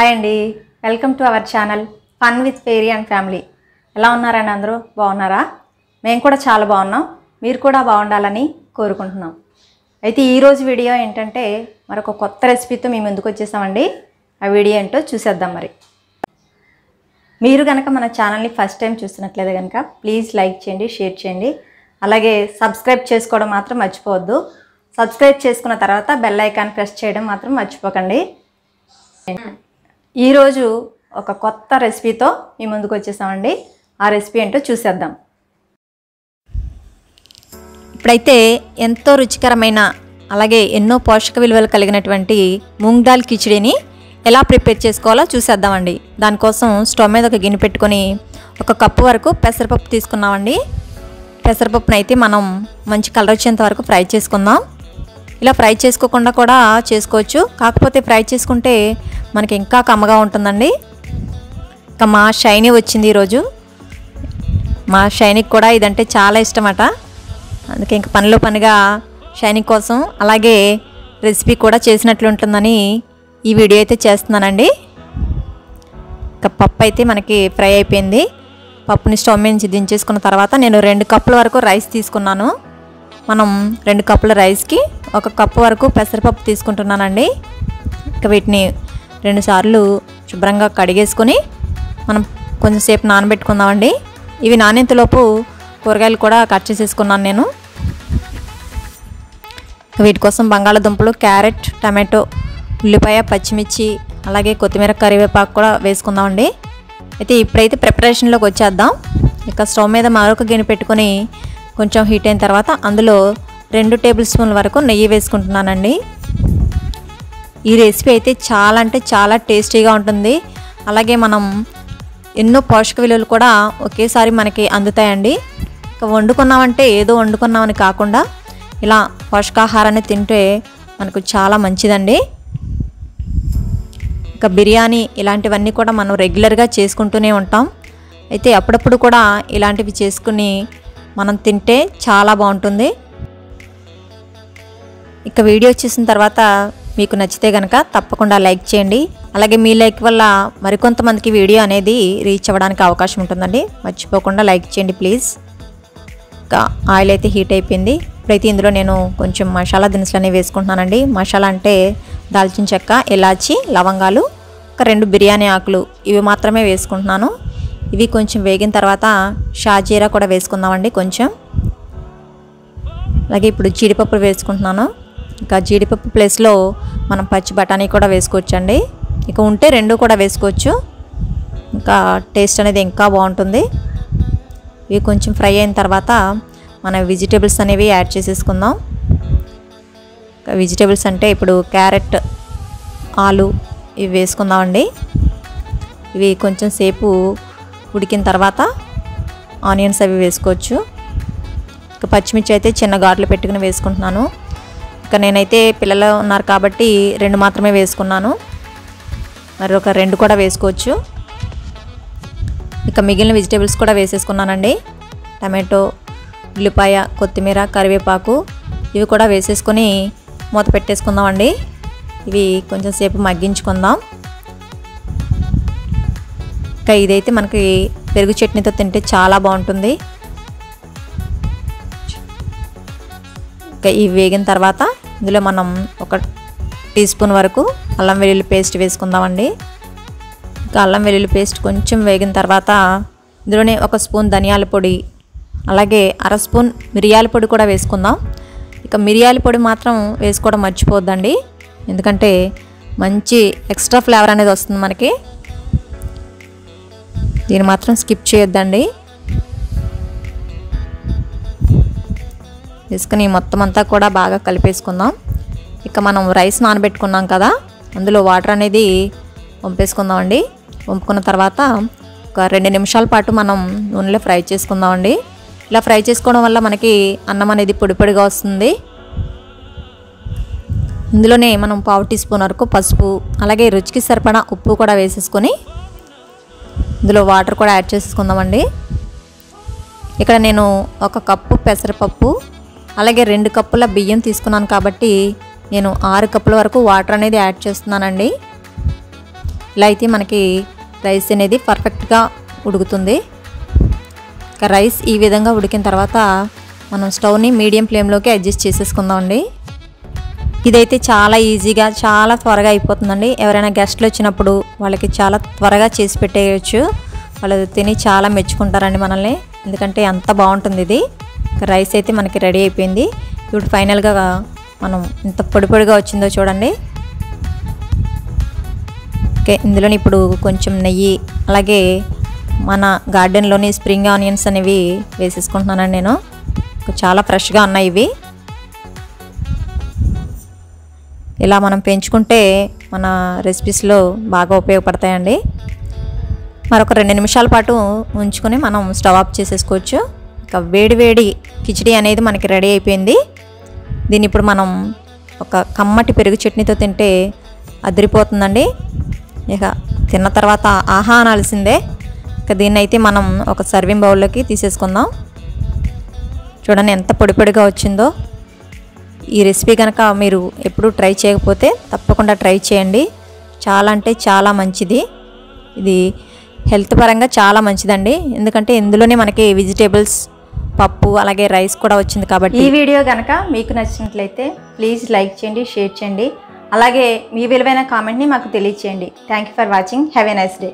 Hi Andy, welcome to our channel Fun with Fairy and Family. Hello, Naranandro, Bonara, Menkoda Chalabana, Mirkoda Bondalani, Korukunam. At the Eros video intente, Marco Trespitum Imundukoches Sunday, a video into Chusadamari. Miruganaka on a channel first time Chusanatleganka, please like chendi, share chendi, alage subscribe cheskoda matra much podu, subscribe cheskuna tarata, bell icon press chedam matra much pokandi. ఈరోజు ఒక కొత్త రెసిపీతో మీ ముందుకు వచ్చేసామండి ఆ recipe ఏంటో చూసేద్దాం ఇప్పుడైతే ఎంతో రుచికరమైన అలాగే ఎన్నో పోషక విలువలు కలిగినటువంటి మూంగ్ దాల్ కిచిడిని ఎలా ప్రిపేర్ చేసుకోవాలో చూసేద్దామండి దాని కోసం స్టవ్ మీద ఒక గిన్నె పెట్టుకొని ఒక కప్పు వరకు పెసరపప్పు తీసుకున్నామండి పెసరపప్పునైతే మనం మంచి కలర్ వచ్చేంత వరకు ఫ్రై చేసుకుందాం ఇలా ఫ్రై చేసుకోకుండా కూడా చేసుకోవచ్చు కాకపోతే ఫ్రై చేసుకుంటే మనకి ఇంకా కమ్మగా ఉంటుందండి ఇంకా మా షైనీ వచ్చింది ఈ రోజు మా షైనీకి కూడా ఇదంటే చాలా ఇష్టమట అందుకే ఇంకా పనిలో పనిగా షైనీ కోసం అలాగే రెసిపీ కూడా చేసినట్లు ఉంటుందని ఈ వీడియో అయితే చేస్తున్నానండి ఇంకా పప్పు అయితే మనకి ఫ్రై అయిపోయింది పప్పుని స్టవ్ మీద నుంచి దించేసుకున్న తర్వాత నేను 2 కప్పుల వరకు రైస్ తీసుకున్నాను మనం 2 కప్పుల రైస్కి 1 కప్పు వరకు పెసరపప్పు తీసుకుంటున్నానండి ఇంకా వీటిని 2 సార్లు శుభ్రంగా కడిగేసుకొని మనం కొంచెం సేపు నానబెట్టుకుందామండి ఇవి నానేంత లోపు కూరగాయలు కూడా కట్ చేసేసుకున్నాను నేను వీటి కోసం బంగాళదుంపలు క్యారెట్ టమాటో ఉల్లిపాయ పచ్చిమిర్చి అలాగే కొత్తిమీర కరివేపాకు కూడా వేసుకుందామండి అయితే ఇప్పుడైతే ప్రిపరేషన్లోకి వచ్చేద్దాం ఇక స్టవ్ మీద మరొక గిన్నె పెట్టుకొని కొంచెం హీట్ అయిన తర్వాత అందులో 2 టేబుల్ స్పూన్ల వరకు నెయ్యి వేసుకుంటున్నానండి ఈ రెసిపీ అయితే చాలా అంటే చాలా టేస్టీగా ఉంటుంది అలాగే మనం ఎన్నో పోషక విలువలు కూడా ఒకేసారి మనకి అందుతాయండి ఇక వండుకున్నామంటే ఏదో వండుకున్నామని కాకుండా ఇలా పోషకాహారాన్ని తింటే మనకు చాలా మంచిదండి ఇక బిర్యానీ ఇలాంటివన్నీ కూడా మనం రెగ్యులర్గా చేసుకుంటూనే ఉంటాం అయితే అప్పుడప్పుడు కూడా ఇలాంటివి చేసుకుని మనం తింటే చాలా బాగుంటుంది ఇక వీడియో చూసిన తర్వాత మీకు నచ్చితే గనక తప్పకుండా లైక్ చేయండి అలాగే మీ లైక్ వల్ల మరికొంతమందికి వీడియో అనేది రీచ్ అవ్వడానికి అవకాశం ఉంటుందండి మర్చిపోకుండా లైక్ చేయండి ప్లీజ్ ఇంకా ఆయిల్ అయితే హీట్ అయిపోయింది ఇప్పుడైతే ఇందులో నేను కొంచెం మసాలా దినుసులు అనేవి వేసుకుంటున్నానండి మసాలా అంటే దాల్చిన చెక్క ఇలాచి లవంగాలు ఒక 2 బిర్యానీ ఆకులు ఇవి మాత్రమే వేసుకుంటున్నాను ఇవి కొంచెం వేగిన తర్వాత షాజీరా కూడా వేసుకుందామండి కొంచెం అలాగే ఇప్పుడు జీడిపప్పు వేసుకుంటున్నాను ఇంకా జీడిపప్పు ప్లేస్లో మనం పచ్చి బఠానీ కూడా వేసుకోవచ్చండి ఇక ఉంటే 2 కూడా వేసుకోవచ్చు ఇంకా టేస్ట్ అనేది ఇంకా బాగుంటుంది ఇవి కొంచెం ఫ్రై అయిన తర్వాత మనం వెజిటేబుల్స్ అనేవి యాడ్ చేసేసుకుందాం ఇంకా వెజిటేబుల్స్ అంటే ఇప్పుడు క్యారెట్ ఆలు ఇవి వేసుకుందామండి ఇవి కొంచెం సేపు ఉడికిన తర్వాత ఆనియన్స్ అవి వేసుకోవచ్చు ఇక పచ్చిమిర్చి అయితే చిన్న గాట్లు పెట్టుకుని వేసుకుంటున్నాను ఇక నేనైతే పిల్లలు ఉన్నారు కాబట్టి 2 మాత్రమే వేసుకున్నాను మరి ఒక 2 కూడా వేసుకోవచ్చు ఇక మిగిలిన వెజిటేబుల్స్ కూడా వేసేసుకున్నానండి టమాటో ఉల్లిపాయ కొత్తిమీర కరివేపాకు ఇవి కూడా వేసేసుకొని మూత పెట్టేసుకుందామండి ఇవి కొంచెం సేపు మగ్గించుకుందాం ఇంకా ఇదైతే మనకి పెరుగు చట్నీతో తింటే చాలా బాగుంటుంది ఇంకా ఇవి వేగిన తర్వాత ఇందులో మనం ఒక టీ స్పూన్ వరకు అల్లం వెల్లుల్లి పేస్ట్ వేసుకుందామండి ఇంకా అల్లం వెల్లుల్లి పేస్ట్ కొంచెం వేగిన తర్వాత ఇందులోనే 1 స్పూన్ ధనియాల పొడి అలాగే 1/2 స్పూన్ మిరియాల పొడి కూడా వేసుకుందాం ఇక మిరియాల పొడి మాత్రం వేసుకోవడం మర్చిపోద్దండి ఎందుకంటే మంచి ఎక్స్ట్రా ఫ్లేవర్ అనేది వస్తుంది మనకి దీన్ని మాత్రం స్కిప్ చేయొద్దండి వేసుకొని మొత్తం అంతా కూడా బాగా కలిపేసుకుందాం ఇక మనం రైస్ నానబెట్టుకున్నాం కదా అందులో వాటర్ అనేది వంపేసుకుందామండి వంపుకున్న తర్వాత ఒక 2 నిమిషాల పాటు మనం నూనెలో ఫ్రై చేసుకుందామండి ఇలా ఫ్రై చేసుకోవడం వల్ల మనకి అన్నం అనేది పొడిపొడిగా వస్తుంది ఇందులోనే మనం 1/2 టీ స్పూన్ వరకు పసుపు అలాగే రుచికి సరిపడా ఉప్పు కూడా వేసేసుకొని ఇందులో వాటర్ కూడా యాడ్ చేసుకుందామండి ఇక్కడ నేను 1 కప్పు పెసరపప్పు అలాగే 2 కప్పుల బియ్యం తీసుకున్నాను కాబట్టి నేను 6 కప్పుల వరకు వాటర్ అనేది యాడ్ చేస్తున్నానండి ఇలా అయితే మనకి రైస్ అనేది పర్ఫెక్ట్గా ఉడుకుతుంది. ఇంకా రైస్ ఈ విధంగా ఉడికిన తర్వాత మనం స్టవ్ని మీడియం ఫ్లేమ్లోకి అడ్జస్ట్ చేసేసుకుందామండి. ఇదైతే చాలా ఈజీగా చాలా త్వరగా అయిపోతుందండి. ఎవరైనా గెస్ట్లు వచ్చినప్పుడు వాళ్ళకి చాలా త్వరగా చేసి పెట్టేయచ్చు. వాళ్ళు తిని చాలా మెచ్చుకుంటారండి మనల్ని, ఎందుకంటే అంత బాగుంటుంది ఇది. రైస్ అయితే మనకి రెడీ అయిపోయింది. ఇప్పుడు ఫైనల్గా మనం ఇంత పొడి పొడిగా వచ్చిందో చూడండి. ఓకే, ఇందులోని ఇప్పుడు కొంచెం నెయ్యి అలాగే మన గార్డెన్లోని స్ప్రింగ్ ఆనియన్స్ అనేవి వేసేసుకుంటున్నానండి నేను. చాలా ఫ్రెష్గా ఉన్నాయి ఇవి. ఇలా మనం పెంచుకుంటే మన రెసిపీస్లో బాగా ఉపయోగపడతాయండి. మరొక 2 నిమిషాల పాటు ఉంచుకొని మనం స్టవ్ ఆఫ్ చేసేసుకోవచ్చు. ఇంకా వేడి వేడి కిచిడి అనేది మనకి రెడీ అయిపోయింది. దీన్ని ఇప్పుడు మనం ఒక కమ్మటి పెరుగు చట్నీతో తింటే అదిరిపోతుందండి. ఇక తిన్న తర్వాత ఆహా అనాల్సిందే. ఇక దీన్ని అయితే మనం ఒక సర్వింగ్ బౌల్లోకి తీసేసుకుందాం. చూడండి ఎంత పొడి పొడిగా వచ్చిందో. ఈ రెసిపీ కనుక మీరు ఎప్పుడూ ట్రై చేయకపోతే తప్పకుండా ట్రై చేయండి. చాలా అంటే చాలా మంచిది. ఇది హెల్త్ పరంగా చాలా మంచిదండి, ఎందుకంటే ఇందులోనే మనకి వెజిటేబుల్స్, పప్పు అలాగే రైస్ కూడా వచ్చింది కాబట్టి. ఈ వీడియో కనుక మీకు నచ్చినట్లయితే ప్లీజ్ లైక్ చేయండి, షేర్ చేయండి, అలాగే మీ విలువైన కామెంట్ని మాకు తెలియచేయండి. Thank you for watching. Have a nice day.